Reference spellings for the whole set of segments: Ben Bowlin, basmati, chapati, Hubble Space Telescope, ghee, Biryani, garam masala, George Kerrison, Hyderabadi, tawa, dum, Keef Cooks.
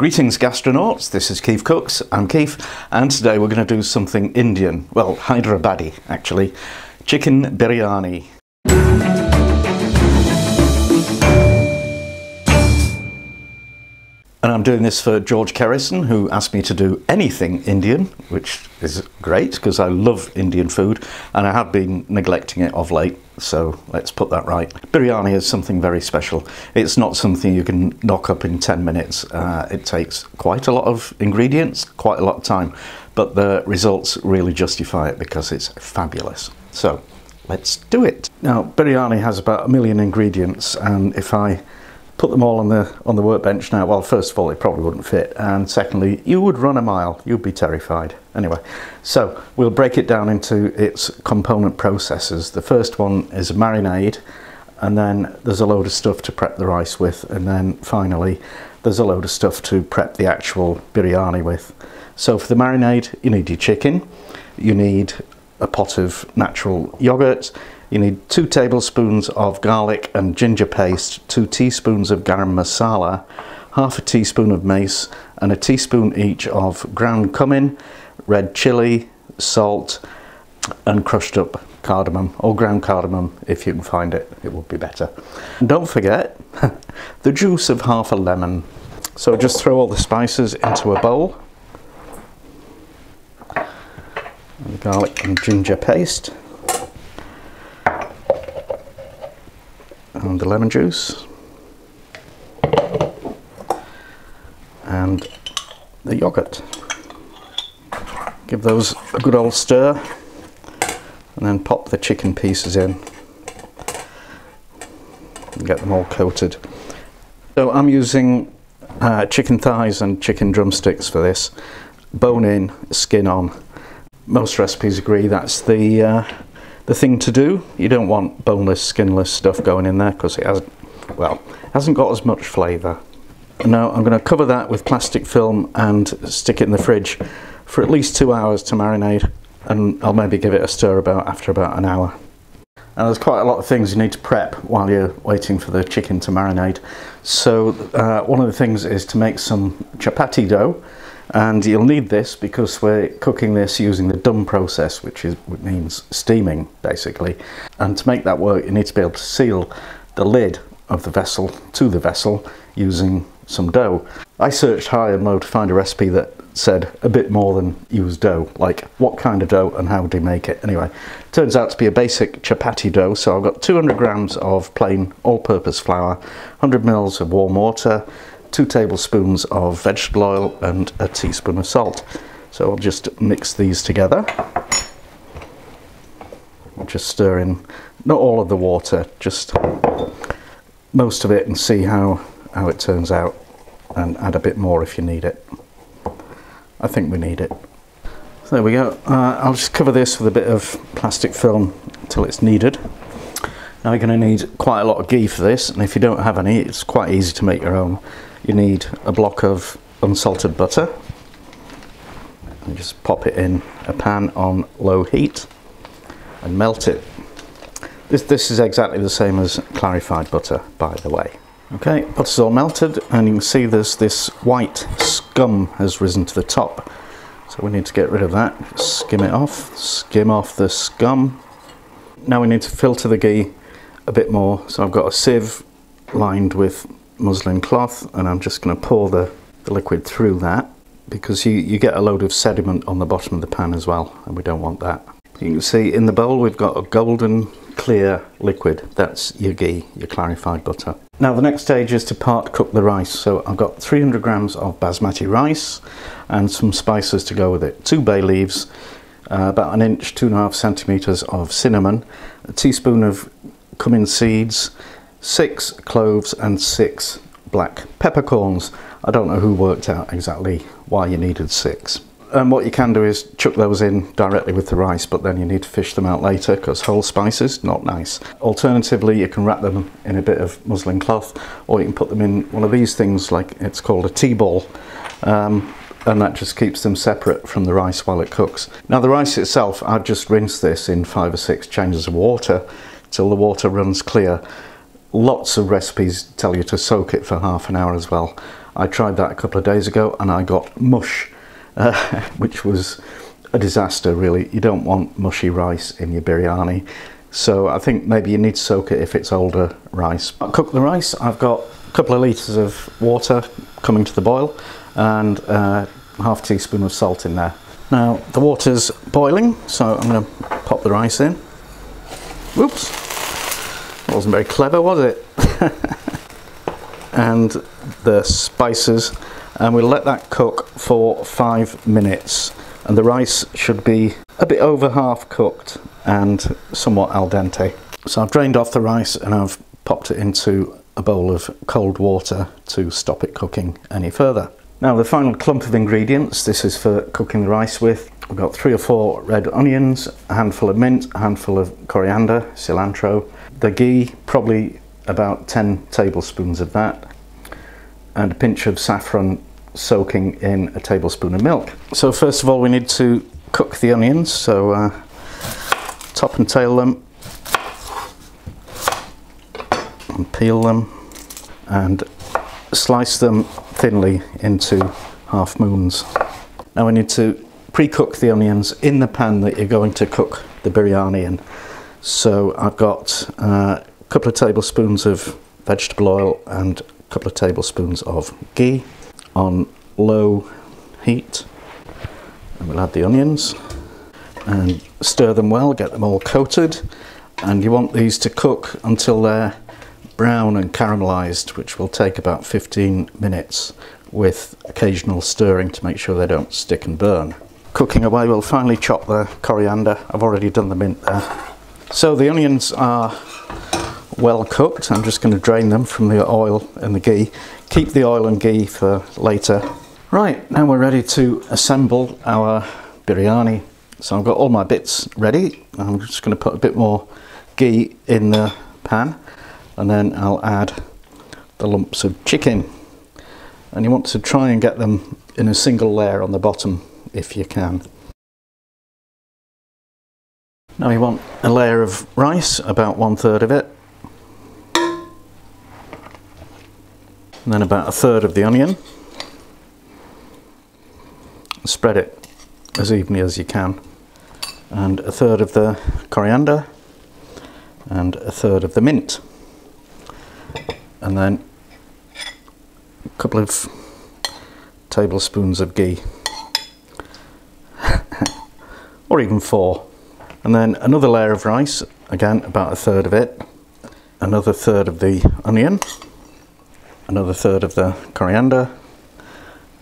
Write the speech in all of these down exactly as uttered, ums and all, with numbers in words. Greetings gastronauts, this is Keef Cooks, I'm Keef, and today we're going to do something Indian, well Hyderabadi actually, chicken biryani. And I'm doing this for George Kerrison, who asked me to do anything Indian, which is great because I love Indian food and I have been neglecting it of late, so let's put that right. Biryani is something very special. It's not something you can knock up in ten minutes. Uh, it takes quite a lot of ingredients, quite a lot of time, but the results really justify it because it's fabulous. So let's do it. Now, biryani has about a million ingredients, and if I put them all on the on the workbench now, well, first of all, it probably wouldn't fit, and secondly, you would run a mile, you'd be terrified. Anyway, so we'll break it down into its component processes. The first one is a marinade, and then there's a load of stuff to prep the rice with, and then finally there's a load of stuff to prep the actual biryani with. So for the marinade, you need your chicken, you need a pot of natural yogurt, you need two tablespoons of garlic and ginger paste, two teaspoons of garam masala, half a teaspoon of mace, and a teaspoon each of ground cumin, red chilli, salt, and crushed up cardamom, or ground cardamom if you can find it, it would be better. And don't forget the juice of half a lemon. So just throw all the spices into a bowl, and the garlic and ginger paste, and the lemon juice, and the yogurt. Give those a good old stir, and then pop the chicken pieces in and get them all coated. So I'm using uh, chicken thighs and chicken drumsticks for this. Bone in, skin on. Most recipes agree that's the uh, the thing to do. You don't want boneless, skinless stuff going in there because it hasn't, well, hasn't got as much flavour. Now I'm going to cover that with plastic film and stick it in the fridge for at least two hours to marinate, and I'll maybe give it a stir about after about an hour. And there's quite a lot of things you need to prep while you're waiting for the chicken to marinate. So uh, one of the things is to make some chapati dough. And you'll need this because we're cooking this using the dum process, which is which means steaming, basically. And to make that work, you need to be able to seal the lid of the vessel to the vessel using some dough. I searched high and low to find a recipe that said a bit more than use dough, like what kind of dough and how do you make it. Anyway, turns out to be a basic chapati dough. So I've got two hundred grams of plain all-purpose flour, one hundred mils of warm water, two tablespoons of vegetable oil, and a teaspoon of salt. So I'll just mix these together. I'll just stir in, not all of the water, just most of it, and see how, how it turns out, and add a bit more if you need it. I think we need it. So there we go. Uh, I'll just cover this with a bit of plastic film until it's needed. Now you're going to need quite a lot of ghee for this, and if you don't have any, it's quite easy to make your own. You need a block of unsalted butter, and just pop it in a pan on low heat and melt it. This, this is exactly the same as clarified butter, by the way. Okay, butter's all melted, and you can see there's this white scum has risen to the top. So we need to get rid of that, skim it off, skim off the scum. Now we need to filter the ghee a bit more, so I've got a sieve lined with muslin cloth, and I'm just going to pour the, the liquid through that, because you, you get a load of sediment on the bottom of the pan as well, and we don't want that. You can see in the bowl we've got a golden clear liquid. That's your ghee, your clarified butter. Now the next stage is to part cook the rice. So I've got three hundred grams of basmati rice and some spices to go with it. Two bay leaves, uh, about an inch, two and a half centimetres of cinnamon, a teaspoon of cumin seeds, six cloves and six black peppercorns. I don't know who worked out exactly why you needed six. And what you can do is chuck those in directly with the rice, but then you need to fish them out later because whole spices, not nice. Alternatively, you can wrap them in a bit of muslin cloth, or you can put them in one of these things, like it's called a tea ball. Um, and that just keeps them separate from the rice while it cooks. Now the rice itself, I've just rinsed this in five or six changes of water till the water runs clear. Lots of recipes tell you to soak it for half an hour as well. I tried that a couple of days ago and I got mush, uh, which was a disaster really. You don't want mushy rice in your biryani. So I think maybe you need to soak it if it's older rice. I'll cook the rice. I've got a couple of litres of water coming to the boil and uh, half a teaspoon of salt in there. Now the water's boiling, so I'm going to pop the rice in. Whoops, that wasn't very clever, was it? And the spices, and we'll let that cook for five minutes. And the rice should be a bit over half cooked and somewhat al dente. So I've drained off the rice and I've popped it into a bowl of cold water to stop it cooking any further. Now the final clump of ingredients, this is for cooking the rice with. We've got three or four red onions, a handful of mint, a handful of coriander, cilantro, the ghee, probably about ten tablespoons of that, and a pinch of saffron soaking in a tablespoon of milk. So first of all we need to cook the onions, so uh, top and tail them and peel them and slice them thinly into half moons. Now we need to pre-cook the onions in the pan that you're going to cook the biryani in. So I've got uh, a couple of tablespoons of vegetable oil and a couple of tablespoons of ghee on low heat, and we'll add the onions and stir them well, get them all coated, and you want these to cook until they're brown and caramelized, which will take about fifteen minutes with occasional stirring to make sure they don't stick and burn. Cooking away, we'll finally chop the coriander. I've already done the mint there. So the onions are well cooked. I'm just going to drain them from the oil and the ghee. Keep the oil and ghee for later. Right, now we're ready to assemble our biryani. So I've got all my bits ready. I'm just going to put a bit more ghee in the pan, and then I'll add the lumps of chicken. And you want to try and get them in a single layer on the bottom if you can. Now you want a layer of rice, about one third of it, and then about a third of the onion. Spread it as evenly as you can, and a third of the coriander and a third of the mint, and then a couple of tablespoons of ghee or even four, and then another layer of rice, again about a third of it, another third of the onion, another third of the coriander,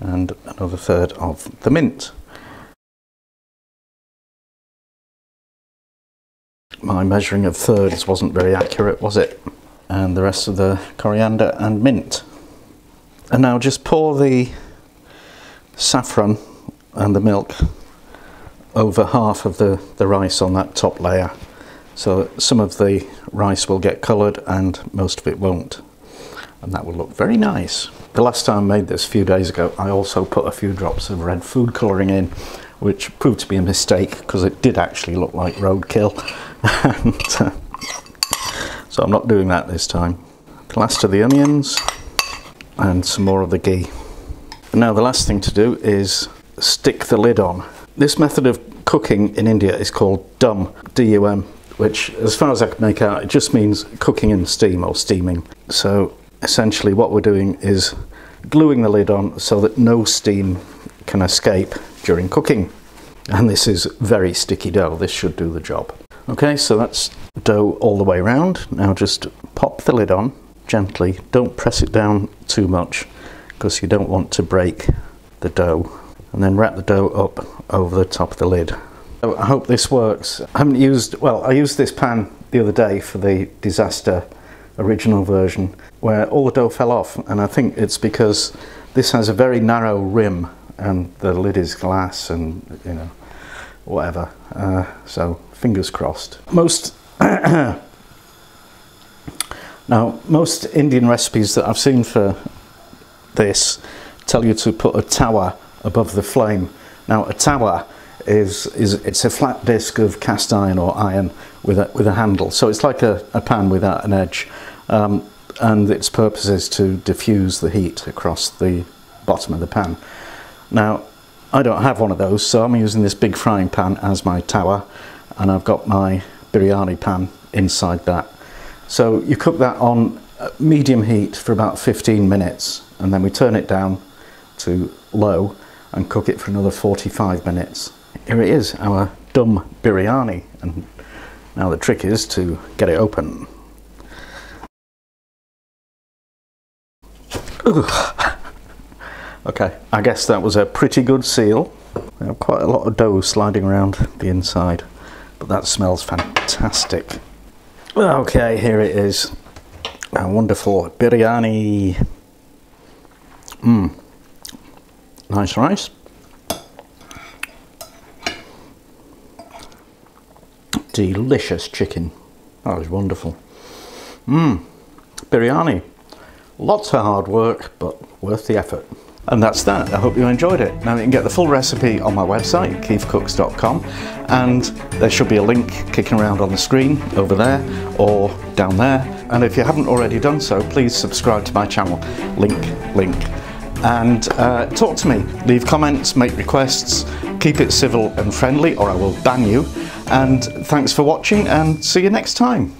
and another third of the mint. My measuring of thirds wasn't very accurate, was it? And the rest of the coriander and mint. And now just pour the saffron and the milk over half of the, the rice on that top layer, so that some of the rice will get coloured and most of it won't. And that will look very nice. The last time I made this a few days ago, I also put a few drops of red food colouring in, which proved to be a mistake because it did actually look like roadkill. and, uh, so I'm not doing that this time. The last of the onions and some more of the ghee. And now the last thing to do is stick the lid on. This method of cooking in India is called dum, D U M, which as far as I can make out, it just means cooking in steam or steaming. So essentially what we're doing is gluing the lid on so that no steam can escape during cooking. And this is very sticky dough. This should do the job. Okay, so that's dough all the way around. Now just pop the lid on gently. Don't press it down too much because you don't want to break the dough. And then wrap the dough up over the top of the lid. So I hope this works. I haven't used, well, I used this pan the other day for the disaster original version where all the dough fell off, and I think it's because this has a very narrow rim and the lid is glass and you know whatever, uh, so fingers crossed. Most now most Indian recipes that I've seen for this tell you to put a tawa above the flame. Now a tawa is, is it's a flat disc of cast iron or iron with a, with a handle, so it's like a, a pan without an edge. Um, and its purpose is to diffuse the heat across the bottom of the pan. Now, I don't have one of those, so I'm using this big frying pan as my tower, and I've got my biryani pan inside that. So you cook that on medium heat for about fifteen minutes, and then we turn it down to low and cook it for another forty-five minutes. Here it is, our dum biryani, and now the trick is to get it open. Okay, I guess that was a pretty good seal. We have quite a lot of dough sliding around the inside, but that smells fantastic. Okay, here it is, a wonderful biryani. Mmm, nice rice. Delicious chicken. That was wonderful. Mmm, biryani. Lots of hard work, but worth the effort. And that's that. I hope you enjoyed it. Now you can get the full recipe on my website, keef cooks dot com, and there should be a link kicking around on the screen over there or down there. And if you haven't already done so, please subscribe to my channel. Link, link. And uh, talk to me. Leave comments, make requests, keep it civil and friendly or I will ban you. And thanks for watching and see you next time.